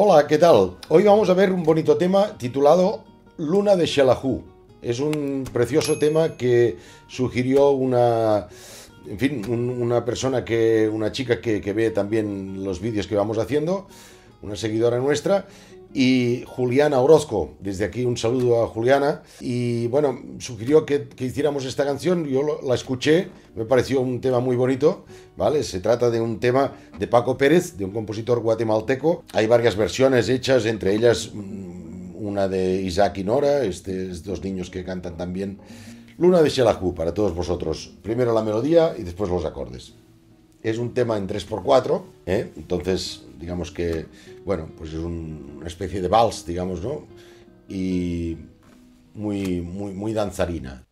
Hola, ¿qué tal? Hoy vamos a ver un bonito tema titulado Luna de Xelajú. Es un precioso tema que sugirió una chica que ve también los vídeos que vamos haciendo, una seguidora nuestra, y Juliana Orozco. Desde aquí un saludo a Juliana. Y bueno, sugirió que hiciéramos esta canción. Yo la escuché, me pareció un tema muy bonito, ¿vale? Se trata de un tema de Paco Pérez, de un compositor guatemalteco. Hay varias versiones hechas, entre ellas una de Isaac y Nora, dos niños que cantan también. Luna de Xelajú para todos vosotros. Primero la melodía y después los acordes. Es un tema en 3×4, ¿eh? Entonces, digamos que, bueno, pues es una especie de vals, digamos, ¿no? Y muy, muy, muy danzarina.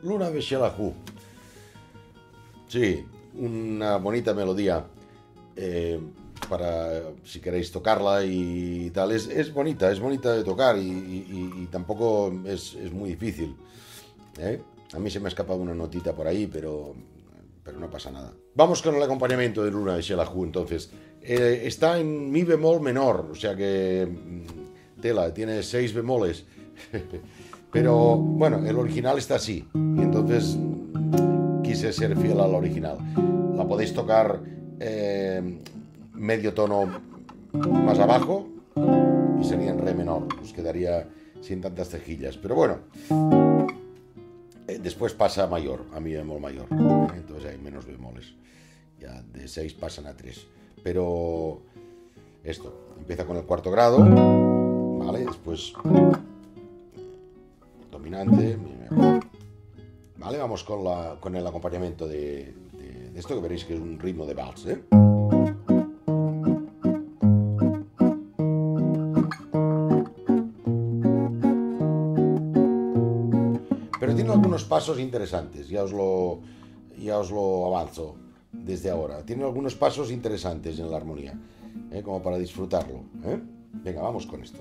Luna de Xelajú. Sí, una bonita melodía para si queréis tocarla y tal. Es bonita de tocar y tampoco es muy difícil, ¿eh? A mí se me ha escapado una notita por ahí, pero no pasa nada. Vamos con el acompañamiento de Luna de Xelajú, entonces. Está en mi bemol menor, o sea que tela, tiene 6 bemoles. Pero bueno, el original está así, y entonces quise ser fiel al original. La podéis tocar medio tono más abajo y sería en re menor, os quedaría sin tantas cejillas, pero bueno, después pasa a mayor, a mi bemol mayor, entonces hay menos bemoles, ya de 6 pasan a 3, pero esto empieza con el cuarto grado, vale, después dominante, vale, vamos con el acompañamiento de esto que veréis que es un ritmo de vals, ¿eh? Pero tiene algunos pasos interesantes, ya os lo avanzo desde ahora. Tiene algunos pasos interesantes en la armonía, ¿eh? Como para disfrutarlo, ¿eh? Venga, vamos con esto.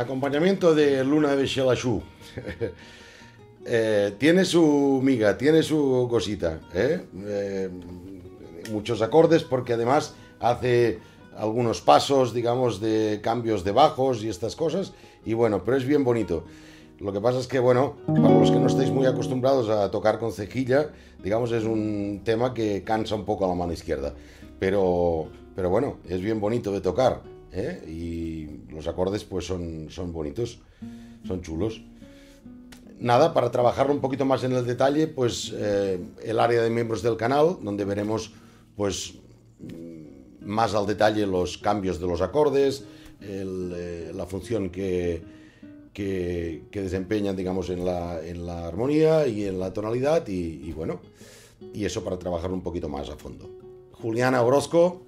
Acompañamiento de Luna de Xelajú. Tiene su miga, tiene su cosita, ¿eh? Muchos acordes, porque además hace algunos pasos, digamos, de cambios de bajos y estas cosas, y bueno, pero es bien bonito. Lo que pasa es que, bueno, para los que no estáis muy acostumbrados a tocar con cejilla, digamos, es un tema que cansa un poco a la mano izquierda. Pero bueno, es bien bonito de tocar, ¿eh? Y los acordes pues son bonitos, son chulos. Nada, para trabajarlo un poquito más en el detalle, pues el área de miembros del canal, donde veremos pues más al detalle los cambios de los acordes, la función que desempeñan, digamos, en la armonía y en la tonalidad, y bueno, y eso para trabajar un poquito más a fondo. Juliana Orozco,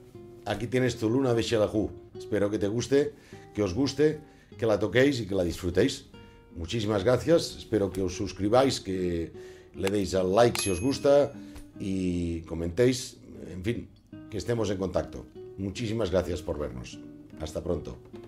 aquí tienes tu Luna de Xelajú. Espero que te guste, que os guste, que la toquéis y que la disfrutéis. Muchísimas gracias, espero que os suscribáis, que le deis al like si os gusta y comentéis, en fin, que estemos en contacto. Muchísimas gracias por vernos. Hasta pronto.